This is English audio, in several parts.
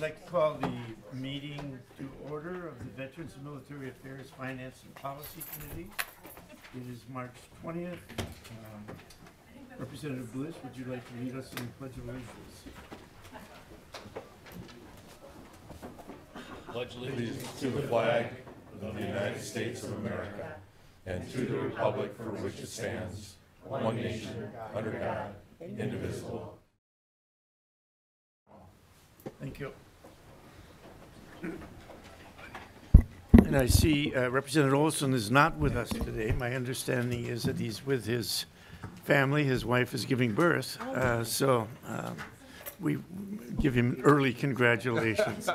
I'd like to call the meeting to order of the Veterans and Military Affairs Finance and Policy Committee. It is March 20th. Representative Bliss, would you like to lead us in the Pledge of Allegiance? Pledge allegiance to the flag of the United States of America and to the republic for which it stands, one nation, under God, indivisible. Thank you. And I see Representative Olson is not with us today. My understanding is that he's with his family. His wife is giving birth. So we give him early congratulations.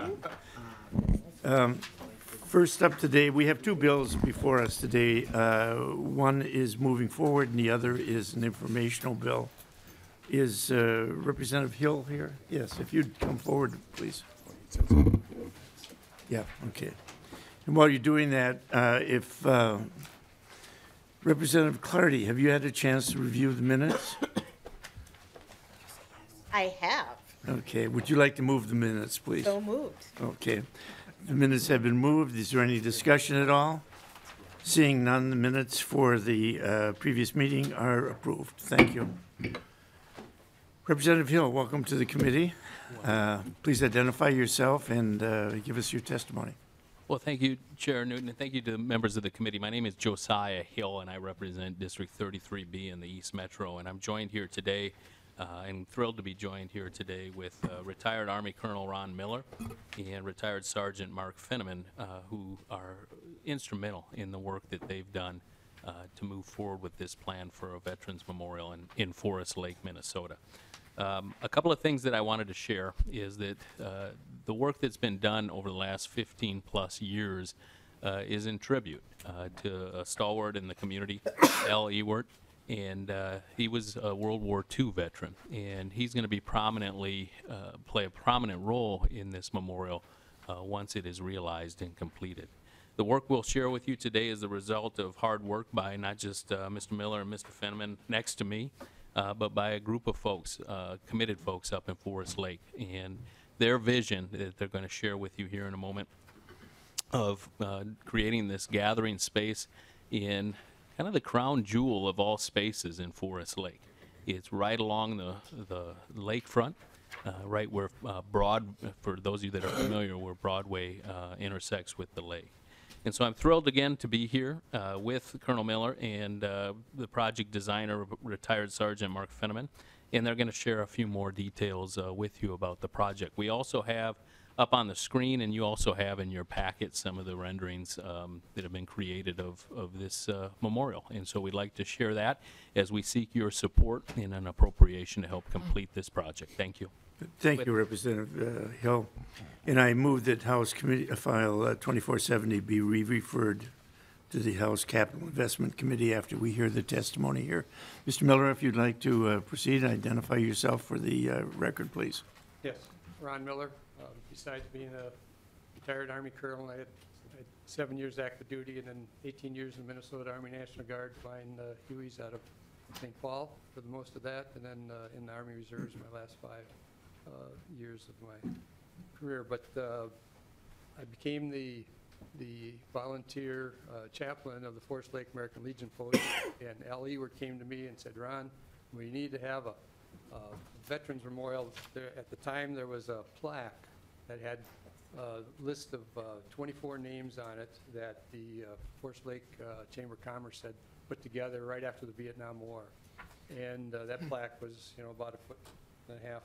First up today, we have two bills before us today. One is moving forward, and the other is an informational bill. Is Representative Hill here? Yes, if you'd come forward, please. Yeah, okay. And while you're doing that, if Representative Clardy, have you had a chance to review the minutes? I have. Okay, would you like to move the minutes, please? So moved. Okay, the minutes have been moved. Is there any discussion at all? Seeing none, the minutes for the previous meeting are approved. Thank you. Representative Hill, welcome to the committee. Please identify yourself and give us your testimony. Well, thank you, Chair Newton, and thank you to the members of the committee. My name is Josiah Hill, and I represent District 33B in the East Metro, and I'm joined here today and thrilled to be joined here today with retired Army Colonel Ron Miller and retired Sergeant Mark Fenneman, who are instrumental in the work that they've done to move forward with this plan for a Veterans Memorial in Forest Lake, Minnesota. A couple of things that I wanted to share is that the work that's been done over the last 15 plus years is in tribute to a stalwart in the community, Al Ewert, and he was a World War II veteran, and he's going to be prominently play a prominent role in this memorial once it is realized and completed. The work we'll share with you today is the result of hard work by not just Mr. Miller and Mr. Fenneman next to me, but by a group of folks, committed folks up in Forest Lake, and their vision that they're going to share with you here in a moment of creating this gathering space in kind of the crown jewel of all spaces in Forest Lake. It's right along the lakefront, right where Broad, for those of you that are familiar, where Broadway intersects with the lake. And so I'm thrilled again to be here with Colonel Miller and the project designer, retired Sergeant Mark Fenneman, and they're going to share a few more details with you about the project. We also have up on the screen, and you also have in your packet some of the renderings that have been created of this memorial. And so we'd like to share that as we seek your support in an appropriation to help complete this project. Thank you. Thank you, Representative Hill. And I move that House Committee File 2470 be referred to the House Capital Investment Committee after we hear the testimony here. Mr. Miller, if you'd like to proceed, identify yourself for the record, please. Yes, Ron Miller. Besides being a retired Army Colonel, I had 7 years active duty and then 18 years in the Minnesota Army National Guard flying Hueys out of St. Paul for the most of that, and then in the Army Reserves my last 5 years of my career, but I became the volunteer chaplain of the Forest Lake American Legion post, and Al Ewert came to me and said, "Ron, we need to have a Veterans Memorial." There, at the time, there was a plaque that had a list of 24 names on it that the Forest Lake Chamber of Commerce had put together right after the Vietnam War, and that plaque was, you know, about a foot and a half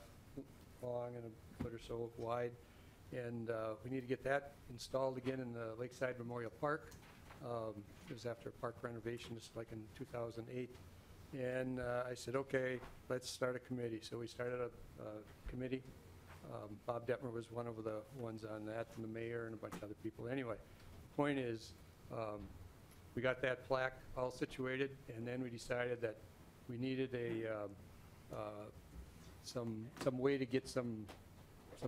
long and a foot or so wide, and we need to get that installed again in the Lakeside Memorial Park. It was after a park renovation, just like in 2008, and I said, okay, let's start a committee. So we started a committee. Bob Detmer was one of the ones on that, and the mayor and a bunch of other people. Anyway, the point is, we got that plaque all situated, and then we decided that we needed a some way to get some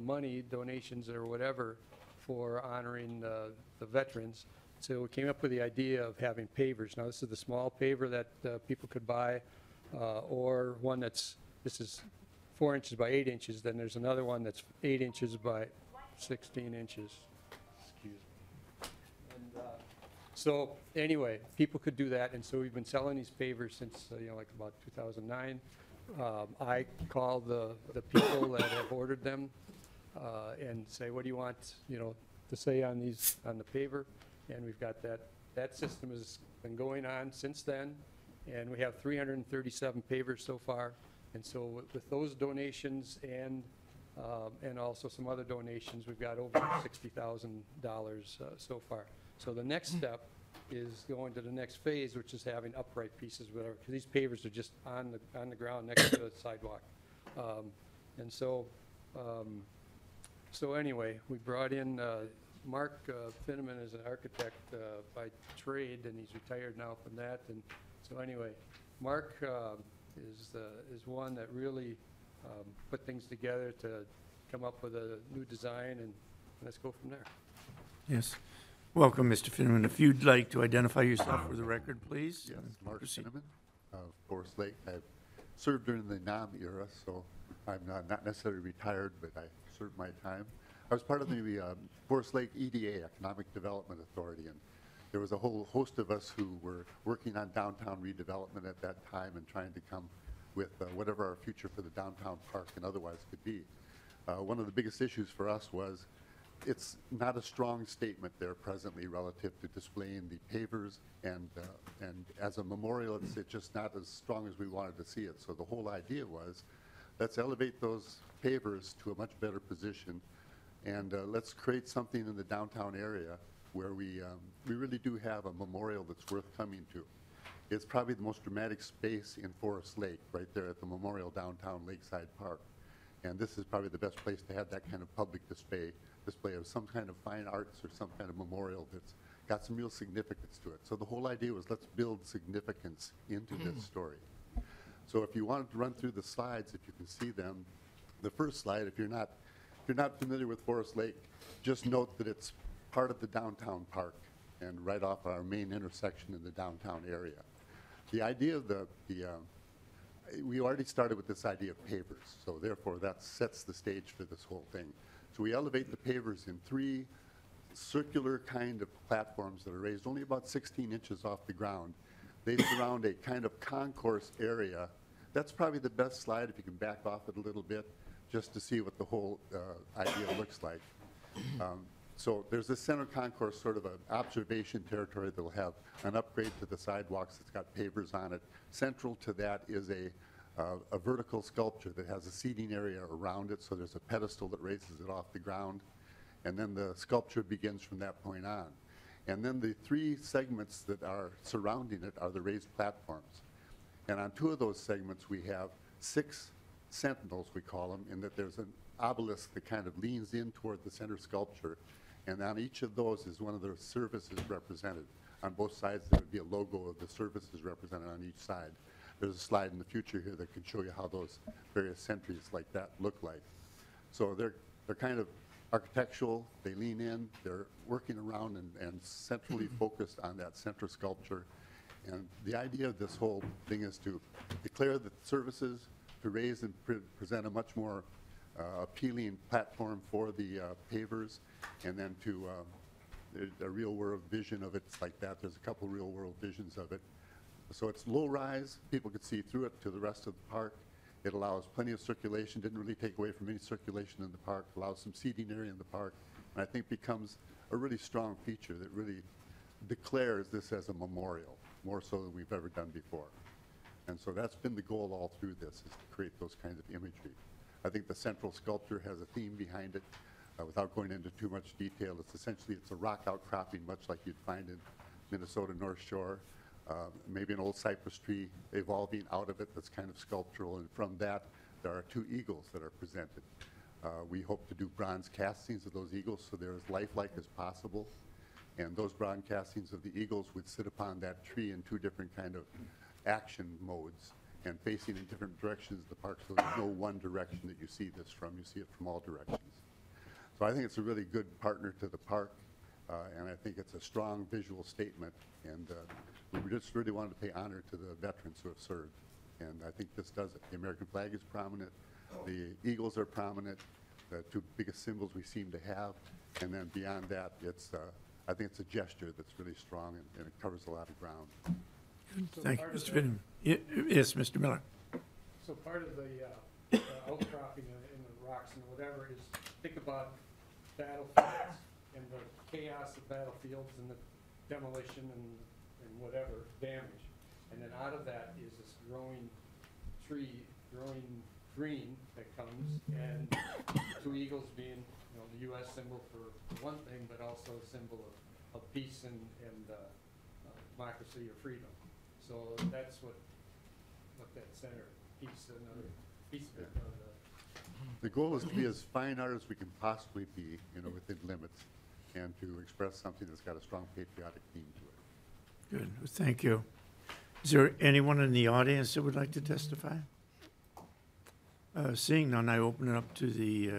money, donations or whatever, for honoring the veterans. So we came up with the idea of having pavers. Now this is the small paver that people could buy, or one that's, this is 4 inches by 8 inches. Then there's another one that's 8 inches by 16 inches. Excuse me. And, so anyway, people could do that, and so we've been selling these pavers since like about 2009. I call the people that have ordered them and say, what do you want to say on these, on the paver? And we've got that. That system has been going on since then, and we have 337 pavers so far. And so with those donations and also some other donations, we've got over $60,000 so far. So the next step is going to the next phase, which is having upright pieces, whatever, because these pavers are just on the ground next to the sidewalk. And so, so anyway, we brought in Mark Fenneman is an architect by trade, and he's retired now from that. And so anyway, Mark is one that really put things together to come up with a new design, and let's go from there. Yes. Welcome, Mr. Fenneman. If you'd like to identify yourself for the record, please. Yes, Mark Fenneman of Forest Lake. I've served during the NOM era, so I'm not necessarily retired, but I served my time. I was part of the Forest Lake EDA, Economic Development Authority, and there was a whole host of us who were working on downtown redevelopment at that time and trying to come with whatever our future for the downtown park and otherwise could be. One of the biggest issues for us was it's not a strong statement there presently relative to displaying the pavers, and as a memorial, it's just not as strong as we wanted to see it. So the whole idea was, let's elevate those pavers to a much better position, and let's create something in the downtown area where we really do have a memorial that's worth coming to. It's probably the most dramatic space in Forest Lake, right there at the memorial downtown Lakeside Park, and this is probably the best place to have that kind of public display of some kind of fine arts or some kind of memorial that's got some real significance to it. So the whole idea was, let's build significance into this story. So if you wanted to run through the slides, if you can see them, the first slide, if you're not familiar with Forest Lake, just note that it's part of the downtown park and right off our main intersection in the downtown area. The idea of we already started with this idea of pavers, so therefore that sets the stage for this whole thing. So we elevate the pavers in three circular kind of platforms that are raised only about 16 inches off the ground. They surround a kind of concourse area. That's probably the best slide, if you can back off it a little bit, just to see what the whole idea looks like. So there's this center concourse, sort of an observation territory that will have an upgrade to the sidewalks that's got pavers on it. Central to that is a vertical sculpture that has a seating area around it, so there's a pedestal that raises it off the ground, and then the sculpture begins from that point on. And then the three segments that are surrounding it are the raised platforms, and on two of those segments we have six sentinels, we call them, in that there's an obelisk that kind of leans in toward the center sculpture, and on each of those is one of the services represented. On both sides there would be a logo of the services represented on each side. There's a slide in the future here that can show you how those various sentries like that look like. So they're kind of architectural, they lean in, they're working around and centrally focused on that center sculpture. And the idea of this whole thing is to declare the services, to raise and present a much more appealing platform for the pavers, and then to a real world vision of it. It's like that, there's a couple real world visions of it. So it's low rise, people could see through it to the rest of the park. It allows plenty of circulation, didn't really take away from any circulation in the park, allows some seating area in the park, and I think becomes a really strong feature that really declares this as a memorial, more so than we've ever done before. And so that's been the goal all through this, is to create those kinds of imagery. I think the central sculpture has a theme behind it. Without going into too much detail, it's essentially a rock outcropping, much like you'd find in Minnesota North Shore. Maybe an old cypress tree evolving out of it that's kind of sculptural, and from that there are two eagles that are presented. We hope to do bronze castings of those eagles so they're as lifelike as possible, and those bronze castings of the eagles would sit upon that tree in two different kind of action modes and facing in different directions of the park, so there's no one direction that you see this from, you see it from all directions. So I think it's a really good partner to the park, and I think it's a strong visual statement, and we just really wanted to pay honor to the veterans who have served, and I think this does it. The American flag is prominent, the eagles are prominent, the two biggest symbols we seem to have. And then beyond that, it's I think it's a gesture that's really strong, and it covers a lot of ground. Thank you, Mr. Fenneman. Yes, Mr. Miller. So part of the outcropping in the rocks and whatever is, think about battlefields and the chaos of battlefields and the demolition and whatever damage. And then out of that is this growing tree, growing green that comes, and two eagles being, you know, the U.S. symbol for one thing, but also a symbol of peace and democracy or freedom. So that's what that center piece, another piece of it. The goal is to be as fine art as we can possibly be, you know, within limits, and to express something that's got a strong patriotic theme to it. Good. Well, thank you. Is there anyone in the audience that would like to testify? Seeing none, I open it up to the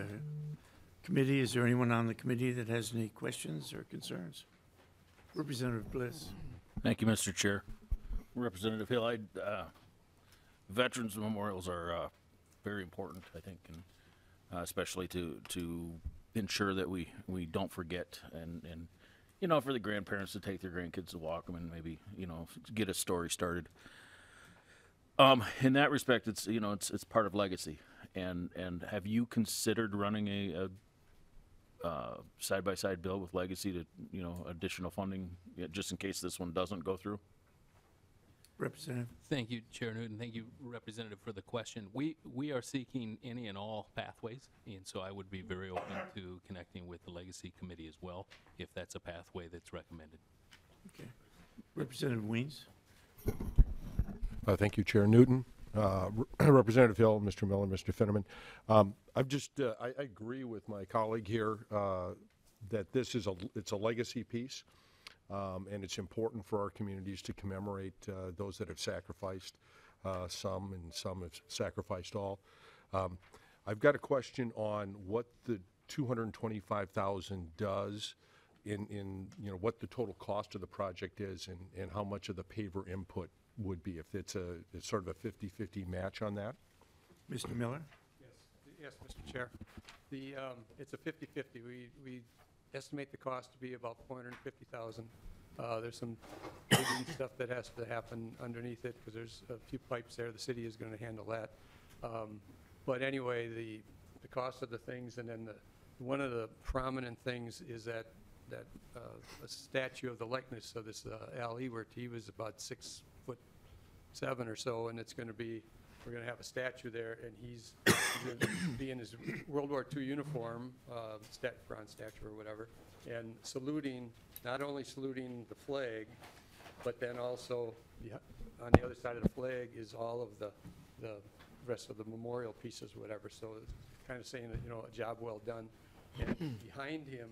committee. Is there anyone on the committee that has any questions or concerns? Representative Bliss. Thank you, Mr. Chair. Representative Hill, veterans memorials are very important, I think, and especially to ensure that we don't forget, and you know, for the grandparents to take their grandkids to walk them and maybe, you know, get a story started. In that respect, it's, you know, it's part of legacy. And have you considered running a side-by-side bill with legacy to, you know, additional funding, just in case this one doesn't go through? Representative. Thank you, Chair Newton. Thank you, Representative, for the question. We are seeking any and all pathways, and so I would be very open to connecting with the Legacy Committee as well, if that's a pathway that's recommended. Okay. Representative Weems. Thank you, Chair Newton. Representative Hill, Mr. Miller, Mr. Fenneman. I've just, I agree with my colleague here that this is a legacy piece. And it's important for our communities to commemorate those that have sacrificed some, and some have sacrificed all. I've got a question on what the $225,000 does in you know, what the total cost of the project is, and how much of the paver input would be, if it's sort of a 50-50 match on that. Mr. Miller. Yes, Mr. Chair. The it's a 50-50. We estimate the cost to be about $450,000. There's some stuff that has to happen underneath it, because there's a few pipes there. The city is going to handle that. But anyway, the cost of the things, and then one of the prominent things is that a statue of the likeness of this Al Ewert. He was about 6'7" or so, and it's going to be, we're going to have a statue there, and he's going to be in his World War II uniform, bronze statue or whatever, and saluting, not only saluting the flag, but then also on the other side of the flag is all of the rest of the memorial pieces, whatever. So it's kind of saying that, you know, a job well done. And behind him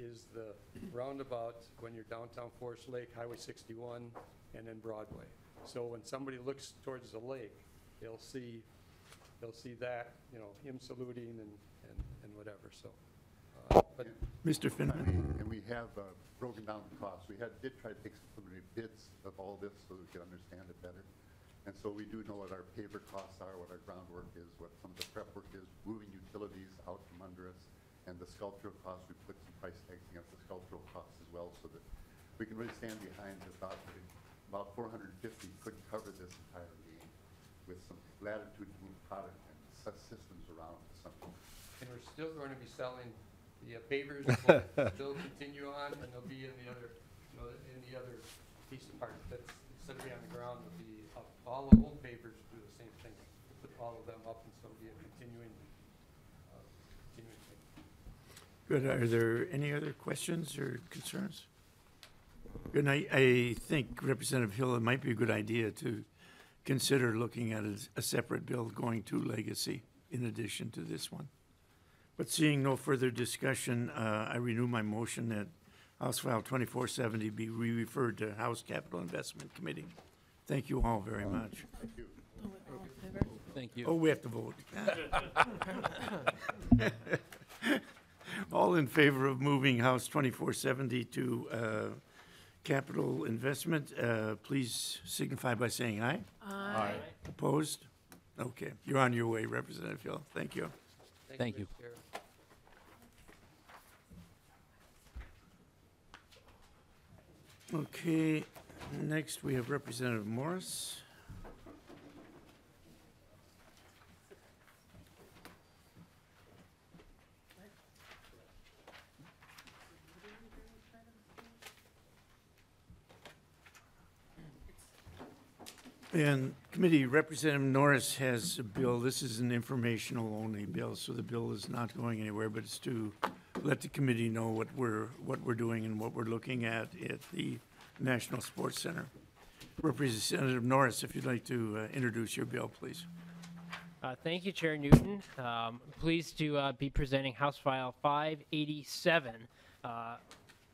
is the roundabout when you're downtown Forest Lake, Highway 61, and then Broadway. So when somebody looks towards the lake, they'll see that, you know, him saluting and whatever. So, but Mr. Fenneman, and we have broken down the costs. We did try to take some preliminary bids of all this so we could understand it better, and so we do know what our paver costs are, what our groundwork is, what some of the prep work is, moving utilities out from under us, and the sculptural costs. We put some price tags against the sculptural costs as well, so that we can really stand behind the thought that about 450 could cover this entirely, with some latitude to move product and such systems around to something. And we're still going to be selling the pavers. They'll continue on, and they'll be in the other, you know, in the other piece of part that's instead of being on the ground, will be up. All the old pavers do the same thing. We'll put all of them up, and so it'll be a continuing thing. Good. Are there any other questions or concerns? Good. I think Representative Hill, it might be a good idea to consider looking at a separate bill going to Legacy in addition to this one. But seeing no further discussion, I renew my motion that House File 2470 be referred to House Capital Investment Committee. Thank you all very much. Thank you. Thank you. Oh, we have to vote. All in favor of moving House 2470 to Capital Investment, please signify by saying aye. Aye. Opposed? Okay. You're on your way, Representative Hill. Thank you. Thank you. Okay, next we have Representative Morris. And committee, Representative Norris has a bill. This is an informational only bill, so the bill is not going anywhere, but it's to let the committee know what we're doing and what we're looking at the National Sports Center. Representative Norris, if you'd like to introduce your bill, please. Thank you, Chair Newton. I'm pleased to be presenting House File 587.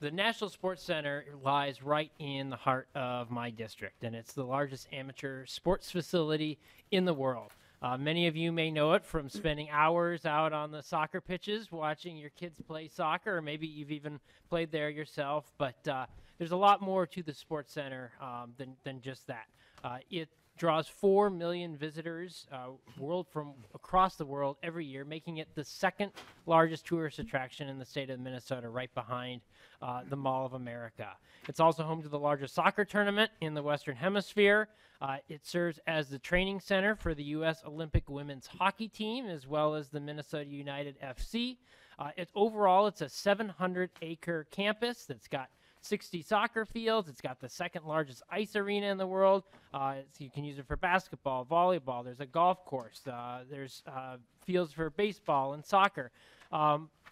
The National Sports Center lies right in the heart of my district, and it's the largest amateur sports facility in the world. Many of you may know it from spending hours out on the soccer pitches, watching your kids play soccer, or maybe you've even played there yourself, but there's a lot more to the Sports Center than just that. It draws 4 million visitors from across the world every year, making it the second largest tourist attraction in the state of Minnesota, right behind the Mall of America. It's also home to the largest soccer tournament in the Western Hemisphere. It serves as the training center for the U.S. Olympic women's hockey team, as well as the Minnesota United FC. Overall, it's a 700-acre campus that's got 60 soccer fields. It's got the second largest ice arena in the world. You can use it for basketball, volleyball. There's a golf course. There's fields for baseball and soccer.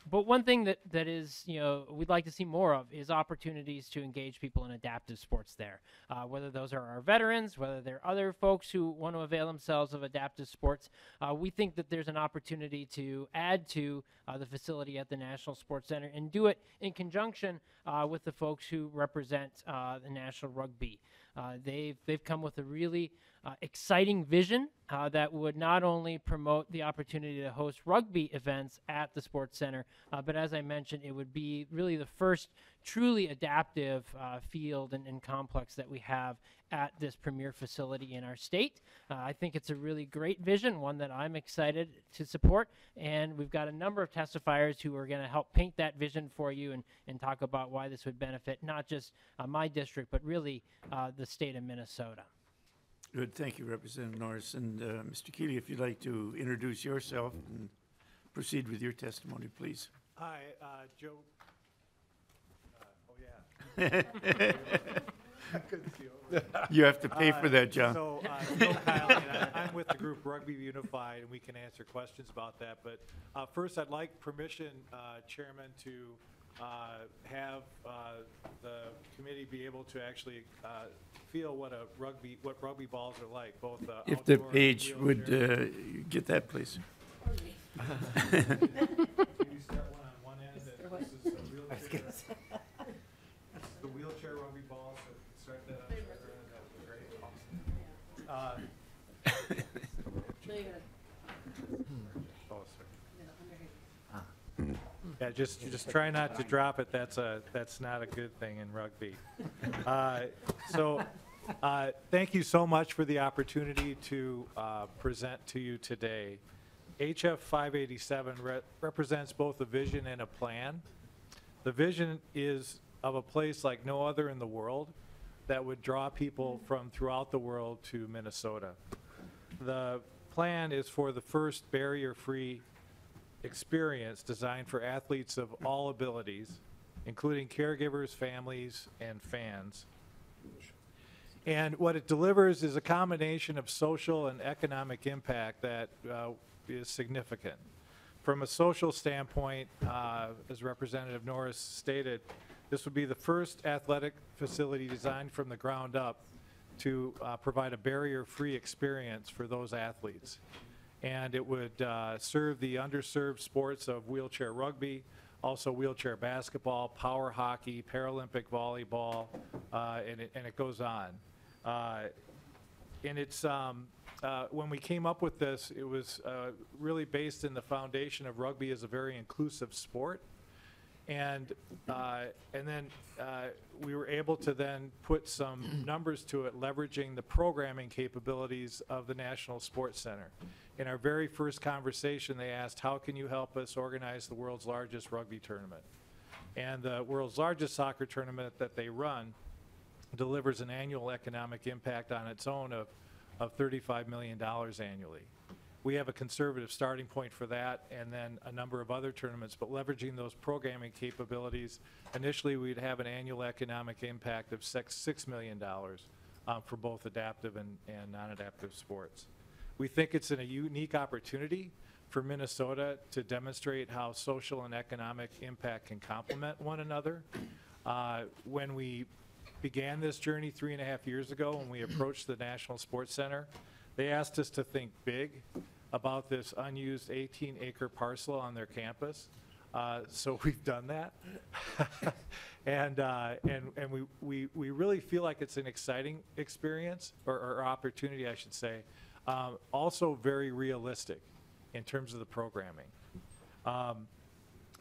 But one thing that is, we'd like to see more of is opportunities to engage people in adaptive sports there, whether those are our veterans, whether they're other folks who want to avail themselves of adaptive sports. We think that there's an opportunity to add to the facility at the National Sports Center and do it in conjunction with the folks who represent the National Rugby. They've come with a really exciting vision that would not only promote the opportunity to host rugby events at the Sports Center, but as I mentioned, it would be really the first truly adaptive field and complex that we have at this premier facility in our state. I think it's a really great vision, one that I'm excited to support, and we've got a number of testifiers who are going to help paint that vision for you and talk about why this would benefit not just my district, but really the state of Minnesota. Good. Thank you, Representative Norris. And Mr. Keeley, if you'd like to introduce yourself and proceed with your testimony, please. Hi, Joe. You have to pay for that, John. So Kyle, and I'm with the group Rugby Unified, and we can answer questions about that. But first, I'd like permission, Chairman, to have the committee be able to actually feel what rugby balls are like. Both if the page would get that, please. Maybe start one on one end. This is a real picture. The wheelchair rugby balls. Start that on the other end. That would be great. Yeah, just try not to drop it. That's not a good thing in rugby. So thank you so much for the opportunity to present to you today. HF 587 represents both a vision and a plan. The vision is of a place like no other in the world that would draw people from throughout the world to Minnesota. The plan is for the first barrier-free experience designed for athletes of all abilities, including caregivers, families, and fans. And what it delivers is a combination of social and economic impact that is significant. From a social standpoint, as Representative Norris stated, this would be the first athletic facility designed from the ground up to provide a barrier-free experience for those athletes. And it would serve the underserved sports of wheelchair rugby, also wheelchair basketball, power hockey, Paralympic volleyball, and it goes on. And it's when we came up with this, it was really based in the foundation of rugby as a very inclusive sport. And then we were able to then put some numbers to it, leveraging the programming capabilities of the National Sports Center. In our very first conversation, they asked, how can you help us organize the world's largest rugby tournament? And the world's largest soccer tournament that they run delivers an annual economic impact on its own of $35 million annually. We have a conservative starting point for that and then a number of other tournaments, but leveraging those programming capabilities, initially we'd have an annual economic impact of $6 million for both adaptive and non-adaptive sports. We think it's a unique opportunity for Minnesota to demonstrate how social and economic impact can complement one another. When we began this journey 3.5 years ago, when we approached the National Sports Center, they asked us to think big about this unused 18-acre parcel on their campus, so we've done that, and we really feel like it's an exciting experience or opportunity, I should say, also very realistic in terms of the programming.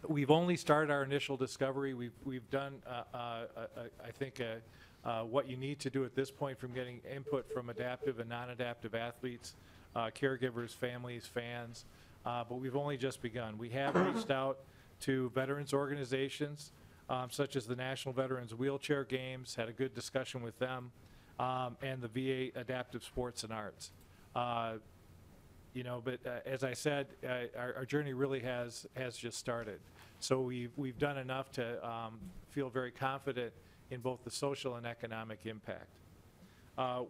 We've only started our initial discovery. We've done I think what you need to do at this point from getting input from adaptive and non-adaptive athletes, caregivers, families, fans, but we've only just begun. We have reached out to veterans organizations such as the National Veterans Wheelchair Games, had a good discussion with them, and the VA Adaptive Sports and Arts. You know, but as I said, our journey really has just started. So we've done enough to feel very confident in both the social and economic impact.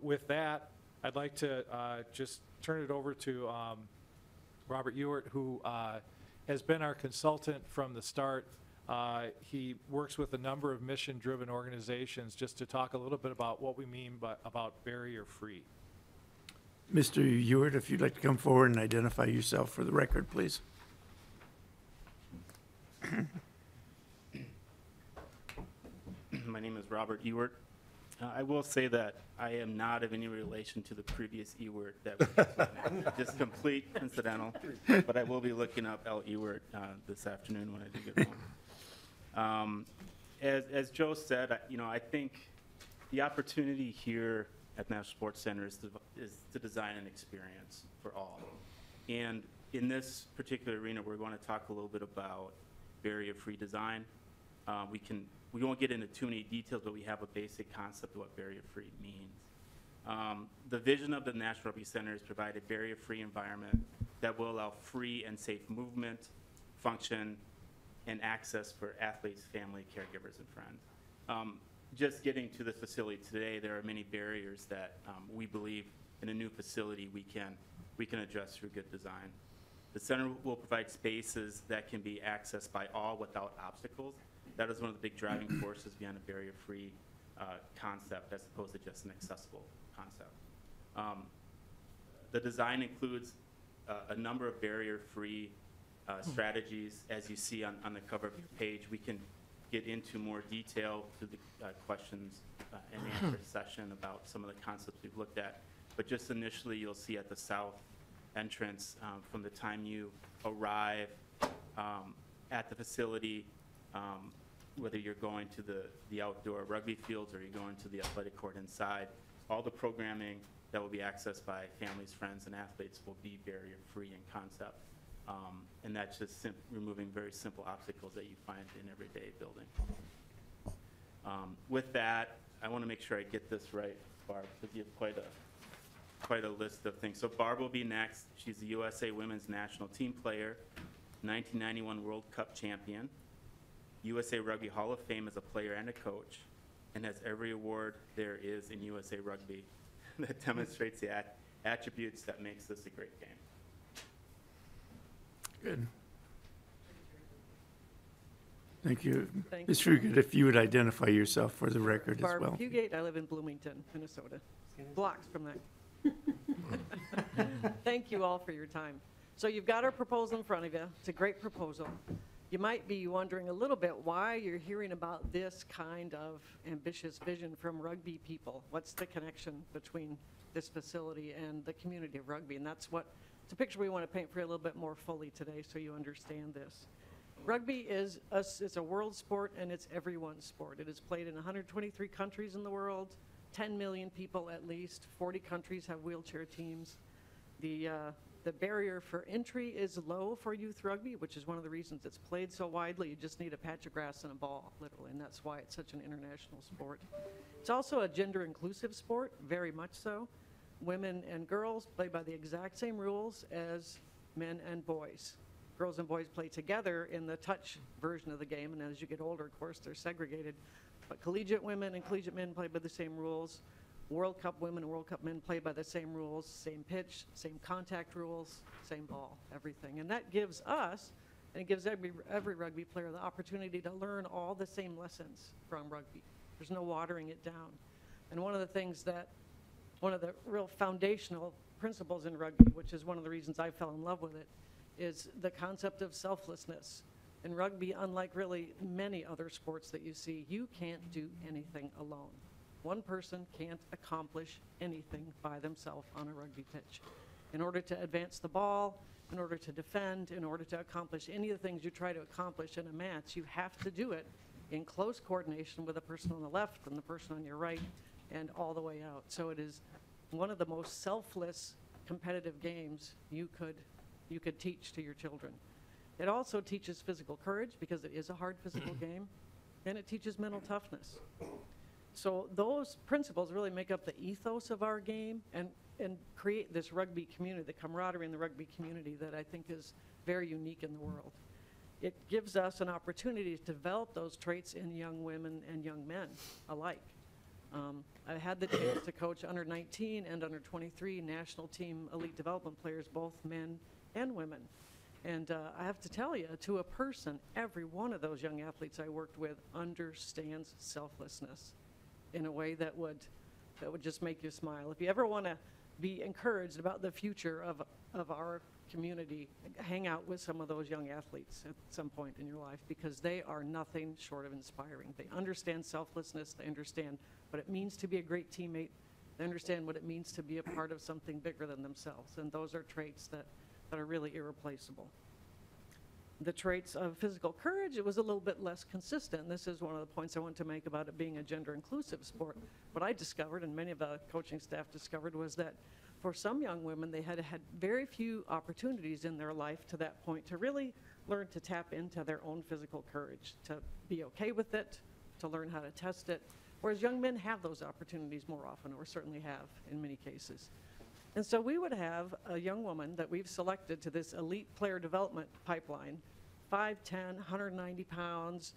With that, I'd like to just turn it over to Robert Ewart, who has been our consultant from the start. He works with a number of mission-driven organizations just to talk a little bit about what we mean by about barrier-free. Mr. Ewart, if you'd like to come forward and identify yourself for the record, please. My name is Robert Ewart. I will say that I am not of any relation to the previous Ewert that we had. Just complete incidental. But I will be looking up Al Ewert this afternoon when I do get home. As Joe said, you know, I think the opportunity here at National Sports Center is to design an experience for all. And in this particular arena, we're going to talk a little bit about barrier-free design. We won't get into too many details, but we have a basic concept of what barrier-free means. The vision of the National Rugby Center is to provide a barrier-free environment that will allow free and safe movement, function, and access for athletes, family, caregivers, and friends. Just getting to this facility today, there are many barriers that we believe in a new facility we can address through good design. The center will provide spaces that can be accessed by all without obstacles. That is one of the big driving forces behind a barrier-free concept as opposed to just an accessible concept. The design includes a number of barrier-free strategies, as you see on the cover of your page. We can get into more detail through the questions and answer session about some of the concepts we've looked at. But just initially, you'll see at the south entrance, from the time you arrive at the facility, whether you're going to the outdoor rugby fields or you're going to the athletic court inside, all the programming that will be accessed by families, friends, and athletes will be barrier-free in concept. And that's just removing very simple obstacles that you find in everyday building. With that, I want to make sure I get this right, Barb, because you have quite a list of things. So Barb will be next. She's the USA Women's National Team player, 1991 World Cup champion, USA Rugby Hall of Fame as a player and a coach, and has every award there is in USA Rugby that demonstrates the attributes that makes this a great game. Good. Thank you. Ms. Fugate, if you would identify yourself for the record as well. Barbara Pughgate, I live in Bloomington, Minnesota. Blocks from that. Thank you all for your time. So you've got our proposal in front of you. It's a great proposal. You might be wondering a little bit why you're hearing about this kind of ambitious vision from rugby people. What's the connection between this facility and the community of rugby? And that's what it's a picture we want to paint for you a little bit more fully today so you understand this. Rugby is it's a world sport and it's everyone's sport. It is played in 123 countries in the world, 10 million people at least, 40 countries have wheelchair teams. The The barrier for entry is low for youth rugby, which is one of the reasons it's played so widely. You just need a patch of grass and a ball, literally, and that's why it's such an international sport. It's also a gender-inclusive sport, very much so. Women and girls play by the exact same rules as men and boys. Girls and boys play together in the touch version of the game, and as you get older, of course, they're segregated. But collegiate women and collegiate men play by the same rules. World Cup women and World Cup men play by the same rules, same pitch, same contact rules, same ball, everything. And that gives us, and it gives every rugby player the opportunity to learn all the same lessons from rugby. There's no watering it down. And one of the things that, one of the real foundational principles in rugby, which is one of the reasons I fell in love with it, is the concept of selflessness. In rugby, unlike really many other sports that you see, you can't do anything alone. One person can't accomplish anything by themselves on a rugby pitch. In order to advance the ball, in order to defend, in order to accomplish any of the things you try to accomplish in a match, you have to do it in close coordination with the person on the left and the person on your right and all the way out. So it is one of the most selfless competitive games you could teach to your children. It also teaches physical courage because it is a hard physical game, and it teaches mental toughness. So those principles really make up the ethos of our game and create this rugby community, the camaraderie in the rugby community that I think is very unique in the world. It gives us an opportunity to develop those traits in young women and young men alike. I had the chance to coach under 19 and under 23 national team elite development players, both men and women. And I have to tell you, to a person, every one of those young athletes I worked with understands selflessness in a way that would just make you smile. If you ever want to be encouraged about the future of our community, hang out with some of those young athletes at some point in your life, because they are nothing short of inspiring. They understand selflessness, they understand what it means to be a great teammate, they understand what it means to be a part of something bigger than themselves, and those are traits that are really irreplaceable. The traits of physical courage, it was a little bit less consistent. This is one of the points I want to make about it being a gender-inclusive sport. What I discovered, and many of the coaching staff discovered, was that for some young women, they had very few opportunities in their life to that point to really learn to tap into their own physical courage, to be okay with it, to learn how to test it, whereas young men have those opportunities more often, or certainly have in many cases. And so we would have a young woman that we've selected to this elite player development pipeline, 5'10", 190 pounds,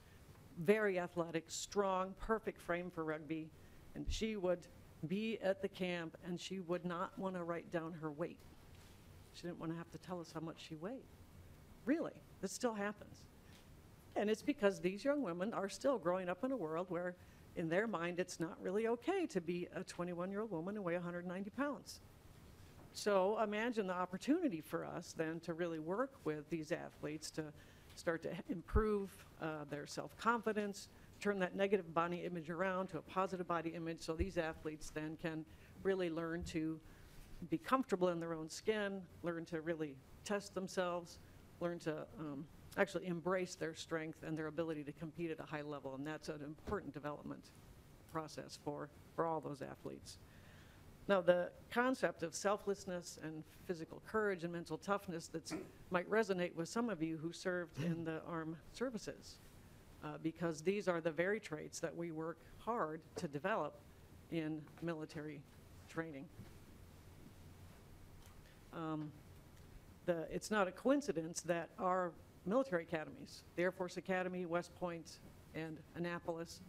very athletic, strong, perfect frame for rugby. And she would be at the camp and she would not want to write down her weight. She didn't want to have to tell us how much she weighed. Really, this still happens. And it's because these young women are still growing up in a world where in their mind, it's not really okay to be a 21-year-old woman and weigh 190 pounds. So imagine the opportunity for us then to really work with these athletes to start to improve their self-confidence, turn that negative body image around to a positive body image so these athletes then can really learn to be comfortable in their own skin, learn to really test themselves, learn to actually embrace their strength and their ability to compete at a high level. And that's an important development process for all those athletes. Now, the concept of selflessness and physical courage and mental toughness that might resonate with some of you who served in the armed services, because these are the very traits that we work hard to develop in military training. It's not a coincidence that our military academies, the Air Force Academy, West Point, and Annapolis,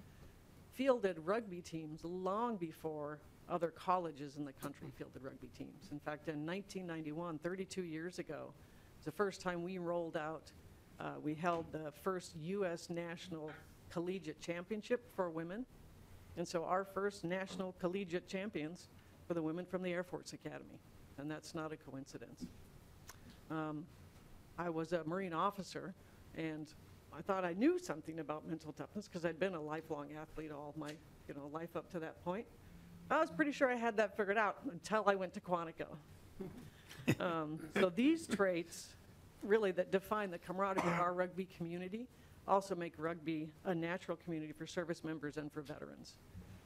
fielded rugby teams long before other colleges in the country fielded rugby teams. In fact, in 1991, 32 years ago, it was the first time we rolled out, we held the first U.S. National Collegiate Championship for women. And so our first National Collegiate Champions were the women from the Air Force Academy. And that's not a coincidence. I was a Marine officer, and I thought I knew something about mental toughness because I'd been a lifelong athlete all my life up to that point. I was pretty sure I had that figured out until I went to Quantico. So these traits really that define the camaraderie of our rugby community also make rugby a natural community for service members and for veterans.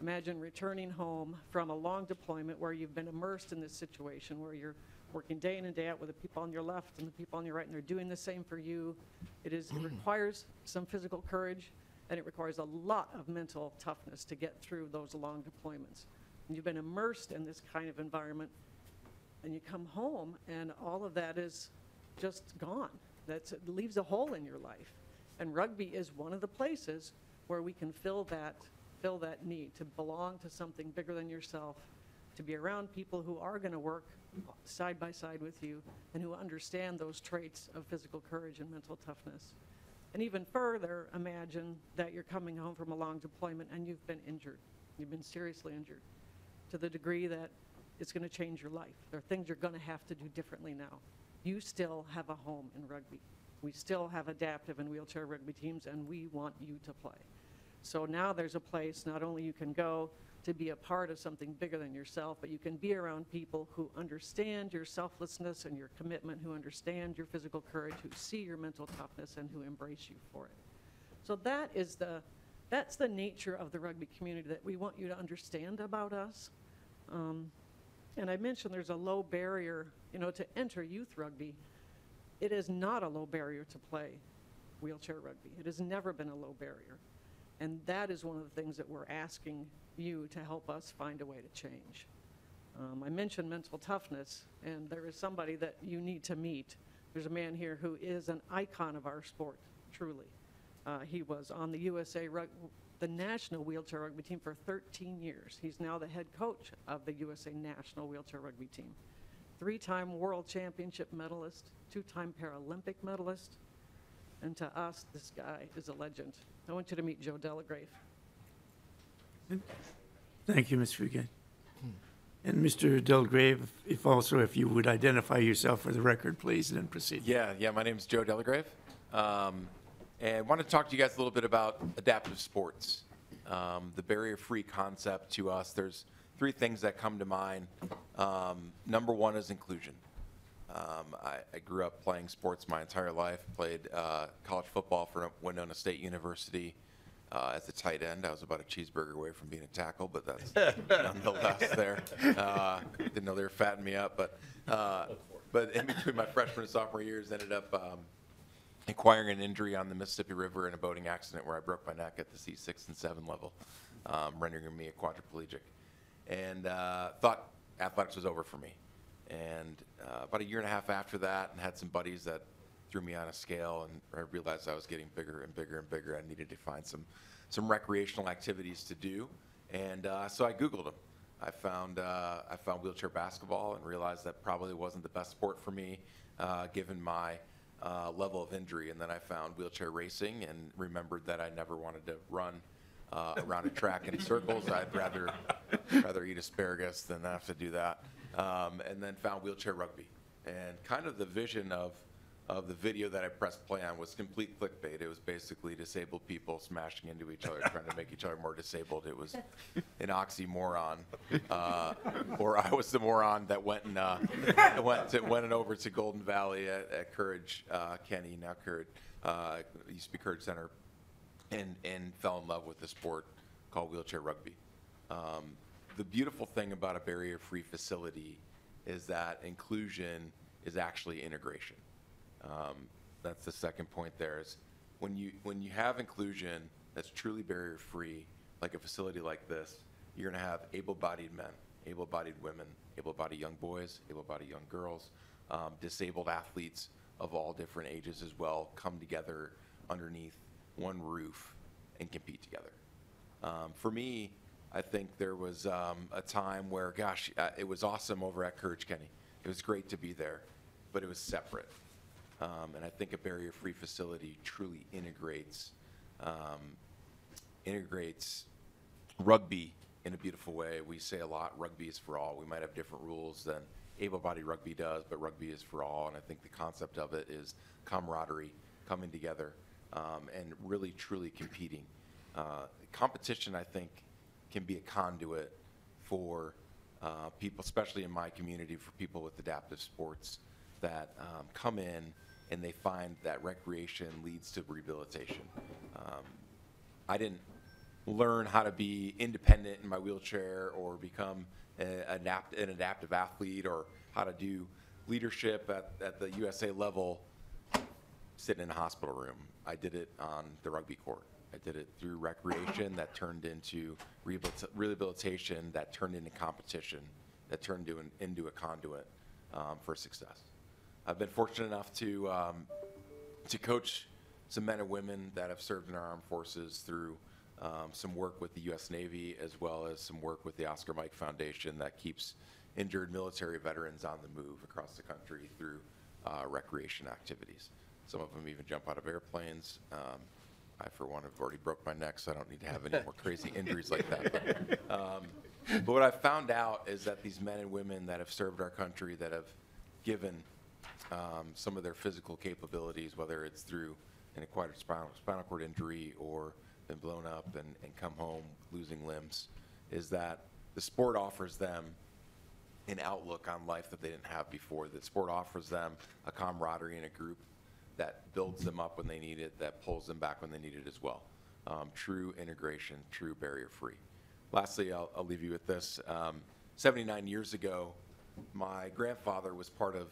Imagine returning home from a long deployment where you've been immersed in this situation, where you're working day in and day out with the people on your left and the people on your right, and they're doing the same for you. It requires some physical courage, and it requires a lot of mental toughness to get through those long deployments. And you've been immersed in this kind of environment, and you come home, and all of that is just gone. It leaves a hole in your life. And rugby is one of the places where we can fill that need to belong to something bigger than yourself, to be around people who are going to work side by side with you and who understand those traits of physical courage and mental toughness. And even further, imagine that you're coming home from a long deployment and you've been injured. You've been seriously injured to the degree that it's going to change your life. There are things you're going to have to do differently now. You still have a home in rugby. We still have adaptive and wheelchair rugby teams, and we want you to play. So now there's a place not only you can go to be a part of something bigger than yourself, but you can be around people who understand your selflessness and your commitment, who understand your physical courage, who see your mental toughness, and who embrace you for it. So that's the nature of the rugby community that we want you to understand about us. And I mentioned there's a low barrier, to enter youth rugby. It is not a low barrier to play wheelchair rugby. It has never been a low barrier. And that is one of the things that we're asking you to help us find a way to change. I mentioned mental toughness, and there is somebody that you need to meet. There's a man here who is an icon of our sport, truly. He was on the the National Wheelchair Rugby Team for 13 years. He's now the head coach of the USA National Wheelchair Rugby Team. Three-time World Championship medalist, two-time Paralympic medalist, and to us, this guy is a legend. I want you to meet Joe Delagrave. Thank you, Ms. Pughgate. And Mr. Delagrave, if you would identify yourself for the record, please, and then proceed. Yeah, my name is Joe Delagrave. And I want to talk to you guys a little bit about adaptive sports, the barrier-free concept to us. There's three things that come to mind. Number one is inclusion. I grew up playing sports my entire life, played college football for Winona State University as a tight end. I was about a cheeseburger away from being a tackle, but that's nonetheless there. Didn't know they were fattening me up, but in between my freshman and sophomore years, ended up acquiring an injury on the Mississippi River in a boating accident where I broke my neck at the C6 and 7 level, rendering me a quadriplegic. And thought athletics was over for me. And about a year and a half after that, and had some buddies that threw me on a scale, and I realized I was getting bigger and bigger and bigger. I needed to find some recreational activities to do, and so I Googled them. I found wheelchair basketball and realized that probably wasn't the best sport for me, given my level of injury. And then I found wheelchair racing and remembered that I never wanted to run around a track in circles. I'd rather eat asparagus than have to do that. And then found wheelchair rugby, and kind of the vision of the video that I pressed play on was complete clickbait. It was basically disabled people smashing into each other, trying to make each other more disabled. It was an oxymoron, or I was the moron that went over to Golden Valley at Courage Kenny, now Courage, used to be Courage Center, and fell in love with the sport called wheelchair rugby. The beautiful thing about a barrier-free facility is that inclusion is actually integration. That's the second point there is when you have inclusion that's truly barrier-free, like a facility like this, you're going to have able-bodied men, able-bodied women, able-bodied young boys, able-bodied young girls, disabled athletes of all different ages as well come together underneath one roof and compete together. For me, I think there was a time where, gosh, it was awesome over at Courage Kenny. It was great to be there, but it was separate. And I think a barrier-free facility truly integrates rugby in a beautiful way. We say a lot, rugby is for all. We might have different rules than able-bodied rugby does, but rugby is for all. And I think the concept of it is camaraderie, coming together, and really, truly competing. Competition, I think, can be a conduit for people, especially in my community, for people with adaptive sports that come in and they find that recreation leads to rehabilitation. I didn't learn how to be independent in my wheelchair or become an adaptive athlete or how to do leadership at the USA level sitting in a hospital room. I did it on the rugby court. I did it through recreation that turned into rehabilitation, that turned into competition, that turned into a conduit for success. I've been fortunate enough to coach some men and women that have served in our armed forces through some work with the U.S. Navy, as well as some work with the Oscar Mike Foundation that keeps injured military veterans on the move across the country through recreation activities. Some of them even jump out of airplanes. I, for one, have already broke my neck, so I don't need to have any more crazy injuries like that. But what I found out is that these men and women that have served our country, that have given some of their physical capabilities, whether it's through an acquired spinal cord injury or been blown up and come home losing limbs, is that the sport offers them an outlook on life that they didn't have before. The sport offers them a camaraderie in a group that builds them up when they need it, that pulls them back when they need it as well. True integration, true barrier-free. Lastly, I'll leave you with this. 79 years ago, my grandfather was part of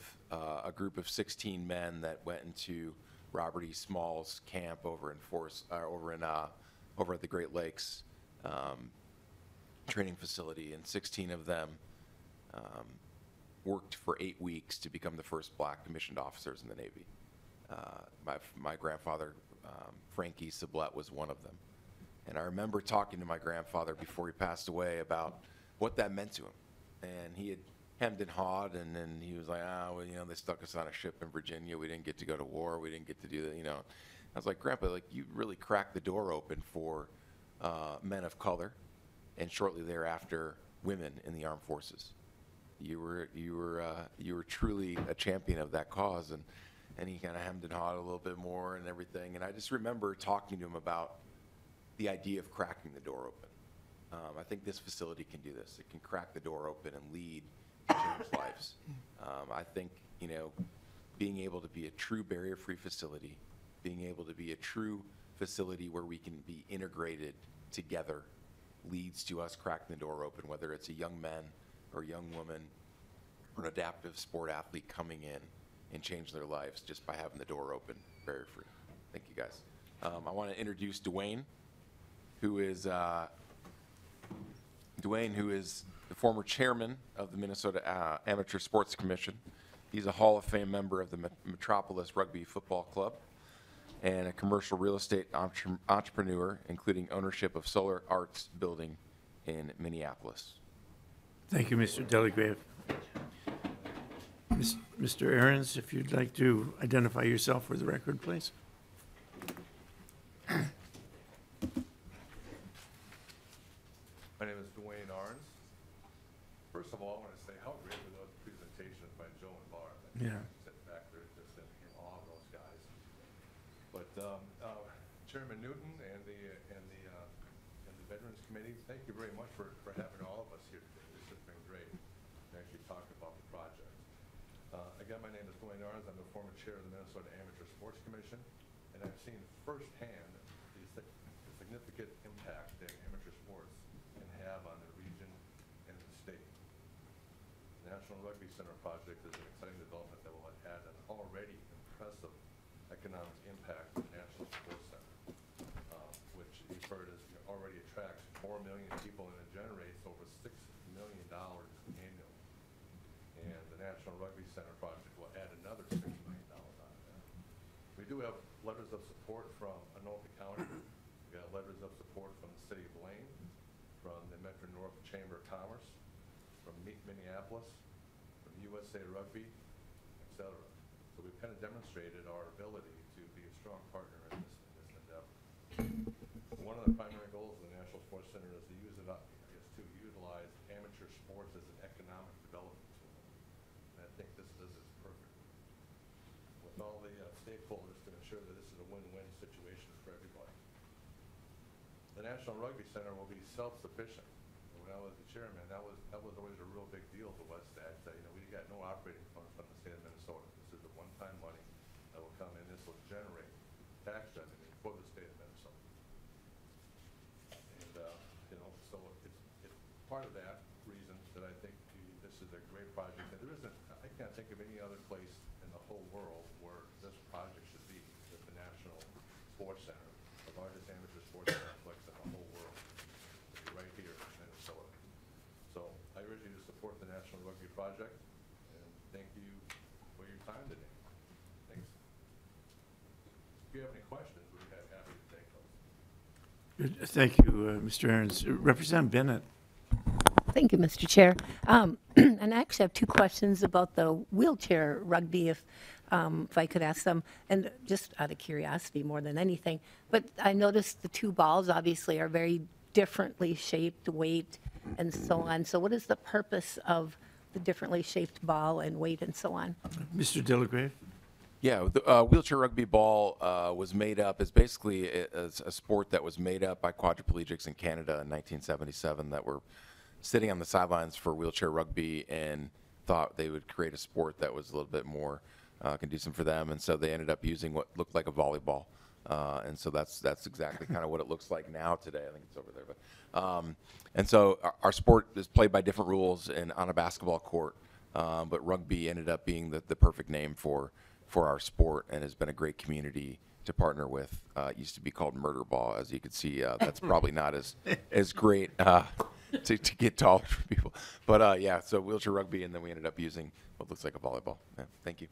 a group of 16 men that went into Robert E. Smalls' camp over at the Great Lakes training facility, and 16 of them worked for 8 weeks to become the first black commissioned officers in the Navy. My grandfather, Frankie Sublette, was one of them. And I remember talking to my grandfather before he passed away about what that meant to him. And he had hemmed and hawed, and then he was like, well, you know, they stuck us on a ship in Virginia. We didn't get to go to war. We didn't get to do that, you know. I was like, Grandpa, like, you really cracked the door open for men of color, and shortly thereafter, women in the armed forces. You were truly a champion of that cause. And he kind of hemmed and hawed a little bit more and everything. And I just remember talking to him about the idea of cracking the door open. I think this facility can do this. It can crack the door open and lead to change lives. I think, you know, being able to be a true barrier-free facility, being able to be a true facility where we can be integrated together leads to us cracking the door open, whether it's a young man or a young woman or an adaptive sport athlete coming in and change their lives just by having the door open, barrier-free. Thank you, guys. I want to introduce Duane, who is the former chairman of the Minnesota Amateur Sports Commission. He's a Hall of Fame member of the Metropolis Rugby Football Club and a commercial real estate entrepreneur, including ownership of Solar Arts Building in Minneapolis. Thank you, Mr. Delagrave. Mr. Ahrens, if you'd like to identify yourself for the record, please. My name is Duane Ahrens. First of all, I want to say how great were those presentations by Joe and Barb. Yeah. Sitting back there just in awe of those guys. But Chairman Newton and the Veterans Committee, thank you very much for having all of us here today. This has been great to actually talk about the project. Again, my name is Duane Ahrens. I'm the former chair of the Minnesota Amateur Sports Commission, and I've seen firsthand the significant impact that amateur sports can have on the region and the state. The National Rugby Center project is an exciting development that will add an already impressive economic impact to the National Sports Center, which you've heard is already attracts 4 million people and it generates over $6 million annually. And the National Rugby Center project will add another $6 million on that. We do have letters of support from Anoka County. We got letters of support from the City of Lane, from the Metro North Chamber of Commerce, from Meet Minneapolis, from USA Rugby, etc. So we've kind of demonstrated our ability to be a strong partner in this endeavor. One of the primary goals of the National Sports Center is to utilize amateur sports as an economic development. I think this is perfect. With all the stakeholders to ensure that this is a win-win situation for everybody. The National Rugby Center will be self-sufficient. When I was the chairman, that was always a real big deal to us that you know, we got no operating funds from the state of Minnesota. This is the one-time money that will come in. This will generate tax revenue for the state of Minnesota. And you know, so it's part of that reason that I think this is a great project. And there isn't. I can't think of any other place in the whole world where this project should be at the National Sports Center, the largest amateur sports complex in the whole world, right here in Minnesota. So I urge you to support the National Rugby Project, and thank you for your time today. Thanks. If you have any questions, we'd be happy to take those. Thank you, Mr. Ahrens. Representative Bennett. Thank you, Mr. Chair. And I actually have two questions about the wheelchair rugby, if I could ask them, and just out of curiosity more than anything. But I noticed the two balls obviously are very differently shaped, weight, and so on. So what is the purpose of the differently shaped ball and weight and so on? Mr. Delagrave. Yeah, the wheelchair rugby ball was made up as basically a sport that was made up by quadriplegics in Canada in 1977 that were sitting on the sidelines for wheelchair rugby and thought they would create a sport that was a little bit more conducive for them, and so they ended up using what looked like a volleyball, and so that's exactly kind of what it looks like now today. I think it's over there, but and so our sport is played by different rules and on a basketball court, but rugby ended up being the perfect name for our sport, and has been a great community to partner with. It used to be called Murder Ball, as you can see. That's probably not as great to get taller for people. But yeah, so wheelchair rugby, and then we ended up using what looks like a volleyball. Yeah, thank you.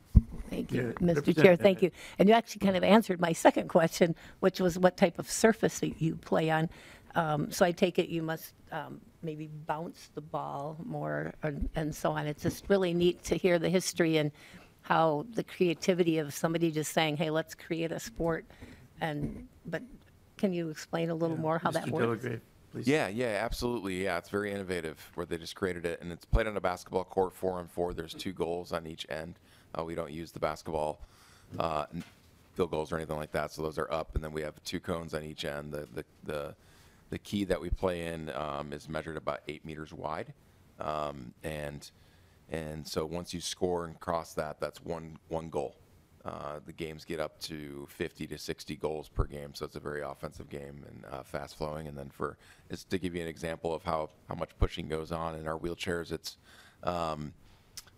Thank you, yeah, Mr. Chair, thank you. And you actually kind of answered my second question, which was what type of surface you play on. So I take it you must maybe bounce the ball more and so on. It's just really neat to hear the history and how the creativity of somebody just saying, "Hey, let's create a sport," and but can you explain a little more how Mr. that works? Delagrave, please. Yeah, absolutely. Yeah, it's very innovative where they just created it, and it's played on a basketball court, 4-on-4. There's two goals on each end. We don't use the basketball field goals or anything like that, so those are up, and then we have two cones on each end. The key that we play in is measured about 8 meters wide, and so once you score and cross that, that's one goal. The games get up to 50 to 60 goals per game, so it's a very offensive game and fast flowing. And then just to give you an example of how much pushing goes on in our wheelchairs, it's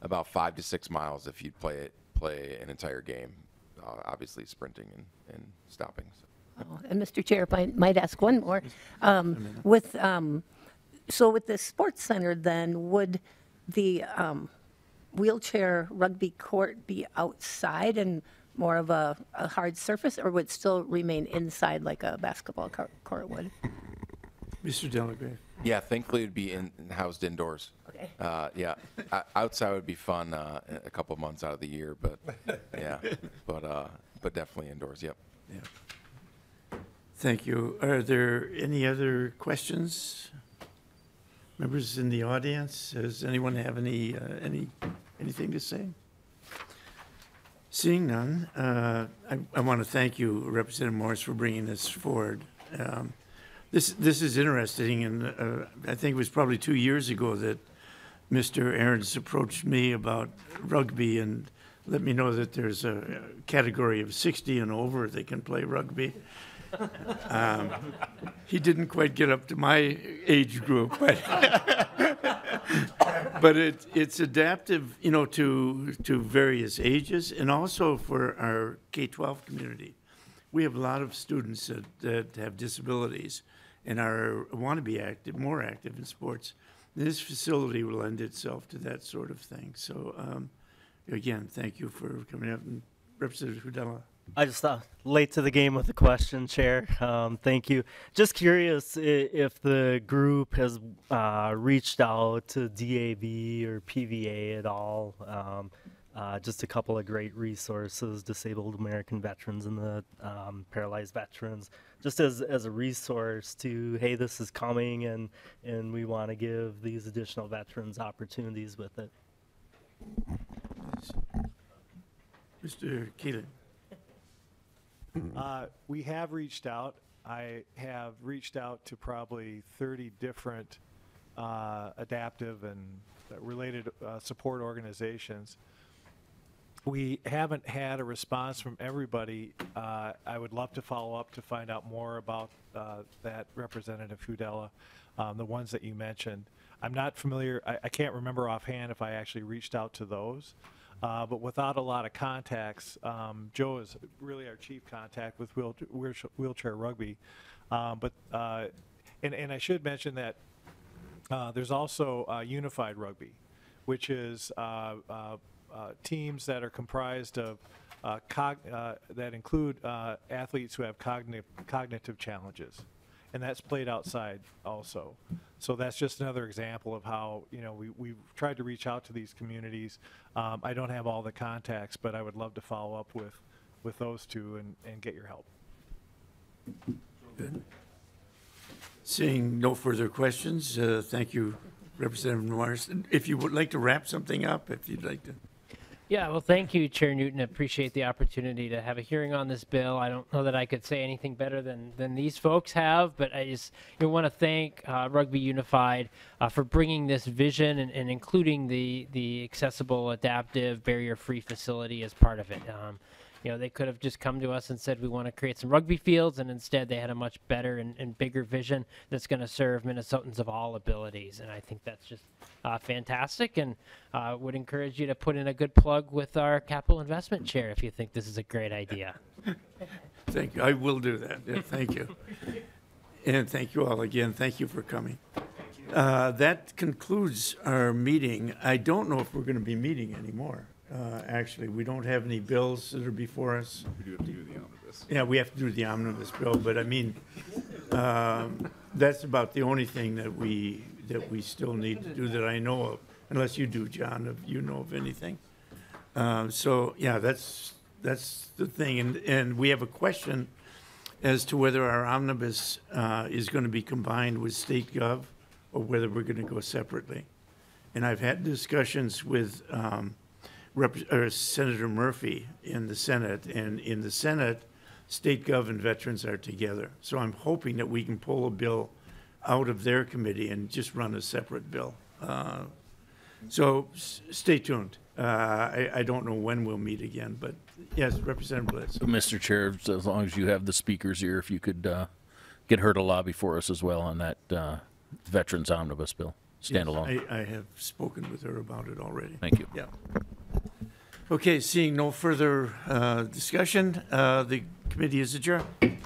about 5 to 6 miles if you play an entire game, obviously sprinting and stopping. So. Oh, and Mr. Chair, if I might ask one more, with the sports center, then would the wheelchair rugby court be outside and more of a hard surface, or would it still remain inside like a basketball court would? Mr. Delagrave. Yeah, thankfully it would be housed indoors. Okay. Yeah, outside would be fun a couple months out of the year, but yeah, but definitely indoors, yep. Yeah. Thank you. Are there any other questions? Members in the audience, does anyone have anything to say? Seeing none, I want to thank you, Representative Morris, for bringing this forward. This is interesting, and I think it was probably 2 years ago that Mr. Ahrens approached me about rugby and let me know that there's a category of 60 and over that can play rugby. He didn't quite get up to my age group, but but it's adaptive, you know, to various ages, and also for our K-12 community. We have a lot of students that have disabilities and want to be active, more active in sports. This facility will lend itself to that sort of thing. So again, thank you for coming up, and Representative Hudella. I just thought late to the game with the question, Chair. Thank you. Just curious if the group has reached out to DAV or PVA at all. Just a couple of great resources, Disabled American Veterans and the Paralyzed Veterans, just as a resource to, hey, this is coming, and we want to give these additional veterans opportunities with it. Mr. Keeley. We have reached out. I have reached out to probably 30 different adaptive and related support organizations. We haven't had a response from everybody. I would love to follow up to find out more about that, Representative Hudella, the ones that you mentioned. I'm not familiar. I can't remember offhand if I actually reached out to those. but without a lot of contacts. Joe is really our chief contact with wheelchair rugby. And I should mention that there's also Unified Rugby, which is teams that are comprised of that include athletes who have cognitive challenges, and that's played outside also. So that's just another example of how, you know, we've tried to reach out to these communities. I don't have all the contacts, but I would love to follow up with those two and get your help. Good. Seeing no further questions, thank you, Representative Morrison. If you would like to wrap something up, if you'd like to. Yeah, well, thank you, Chair Newton. I appreciate the opportunity to have a hearing on this bill. I don't know that I could say anything better than these folks have, but I just want to thank Rugby Unified for bringing this vision and including the accessible, adaptive, barrier-free facility as part of it. They could have just come to us and said, we want to create some rugby fields, and instead they had a much better and bigger vision that's going to serve Minnesotans of all abilities. And I think that's just fantastic, and would encourage you to put in a good plug with our capital investment chair if you think this is a great idea. Thank you. I will do that. Yeah, thank you. And thank you all again. Thank you for coming. That concludes our meeting. I don't know if we're going to be meeting anymore. Actually, we don't have any bills that are before us. We do have to do the omnibus. Yeah, we have to do the omnibus bill, but I mean, that's about the only thing that we still need to do that I know of, unless you do, John, if you know of anything. So yeah, that's the thing, and we have a question as to whether our omnibus is going to be combined with state gov, or whether we're going to go separately. And I've had discussions with Senator Murphy in the Senate, and in the Senate, state gov and veterans are together. So I'm hoping that we can pull a bill out of their committee and just run a separate bill. So stay tuned. I don't know when we'll meet again, but yes, Representative Bliss. Mr. Chair, as long as you have the speaker's ear, if you could get her to lobby for us as well on that veterans omnibus bill, standalone. Yes, I have spoken with her about it already. Thank you. Yeah. Okay, seeing no further discussion, the committee is adjourned.